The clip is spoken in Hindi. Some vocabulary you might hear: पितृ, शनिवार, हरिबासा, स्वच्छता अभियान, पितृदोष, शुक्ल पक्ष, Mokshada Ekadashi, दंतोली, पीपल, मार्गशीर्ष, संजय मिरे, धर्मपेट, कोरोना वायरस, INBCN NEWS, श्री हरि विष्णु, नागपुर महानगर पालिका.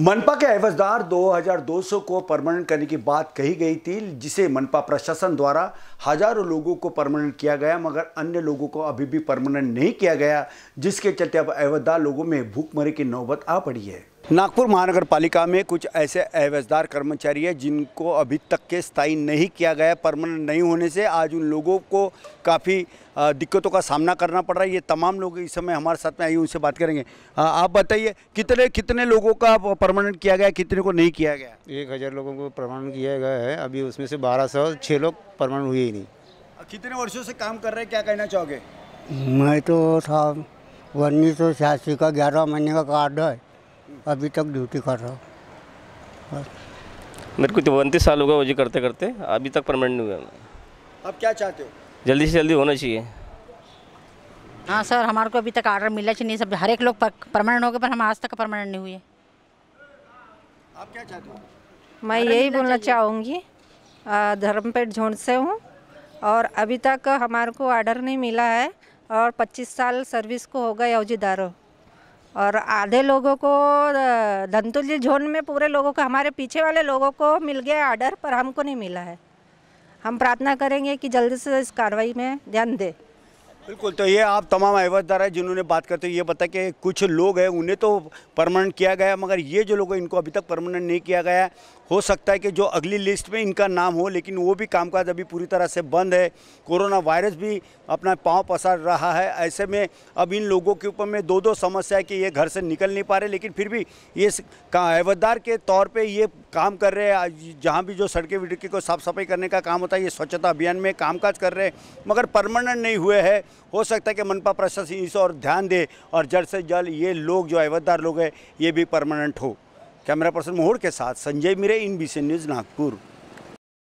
मनपा के अवजदार 2200 को परमानेंट करने की बात कही गई थी, जिसे मनपा प्रशासन द्वारा हजारों लोगों को परमानेंट किया गया, मगर अन्य लोगों को अभी भी परमानेंट नहीं किया गया, जिसके चलते अब अवजदार लोगों में भूखमरी की नौबत आ पड़ी है। नागपुर महानगर पालिका में कुछ ऐसे अवजदार कर्मचारी हैं जिनको अभी तक के स्थायी नहीं किया गया। परमानेंट नहीं होने से आज उन लोगों को काफ़ी दिक्कतों का सामना करना पड़ रहा है। ये तमाम लोग इस समय हमारे साथ में आइए, उनसे बात करेंगे। आप बताइए कितने लोगों का परमानेंट किया गया, कितने को नहीं किया गया? 1000 लोगों को परमानेंट किया गया है। अभी उसमें से 1206 लोग परमानेंट हुए ही नहीं। कितने वर्षों से काम कर रहे हैं, क्या कहना चाहोगे? मैं तो साहब 1986 का 11 महीने का कार्ड है, अभी तक ड्यूटी कर रहा हूँ। मेरे को तो 29 साल होगा वजह करते करते, अभी तक परमानेंट नहीं हुआ। आप क्या चाहते हो? जल्दी से जल्दी होना चाहिए। हाँ सर, हमारे को अभी तक आर्डर मिला चाहिए। सब हर एक लोग परमानेंट हो गए, पर हम आज तक परमानेंट नहीं हुए। आप क्या चाहते हो? मैं यही बोलना चाहूँगी, धर्मपेट झोंड से हूँ और अभी तक हमारे को आर्डर नहीं मिला है और 25 साल सर्विस को हो गए अवजीदारों, और आधे लोगों को दंतोली झोन में पूरे लोगों को, हमारे पीछे वाले लोगों को मिल गया आर्डर, पर हमको नहीं मिला है। हम प्रार्थना करेंगे कि जल्दी से इस कार्रवाई में ध्यान दें। बिल्कुल, तो ये आप तमाम अवजदार हैं जिन्होंने बात करते हुए ये बताया कि कुछ लोग हैं उन्हें तो परमानेंट किया गया, मगर ये जो लोग हैं इनको अभी तक परमानेंट नहीं किया गया। हो सकता है कि जो अगली लिस्ट में इनका नाम हो, लेकिन वो भी कामकाज अभी पूरी तरह से बंद है। कोरोना वायरस भी अपना पाँव पसार रहा है। ऐसे में अब इन लोगों के ऊपर में दो समस्या है कि ये घर से निकल नहीं पा रहे, लेकिन फिर भी ये अवजदार के तौर पर ये काम कर रहे हैं। जहाँ भी जो सड़कें विड़के को साफ सफाई करने का काम होता है, ये स्वच्छता अभियान में कामकाज कर रहे हैं, मगर परमानेंट नहीं हुए हैं। हो सकता है कि मनपा प्रशासन इस और ध्यान दे और जल्द से जल्द ये लोग जो अवजदार लोग हैं ये भी परमानेंट हो। कैमरा पर्सन मोहर के साथ संजय मिरे, INBCN न्यूज़, नागपुर।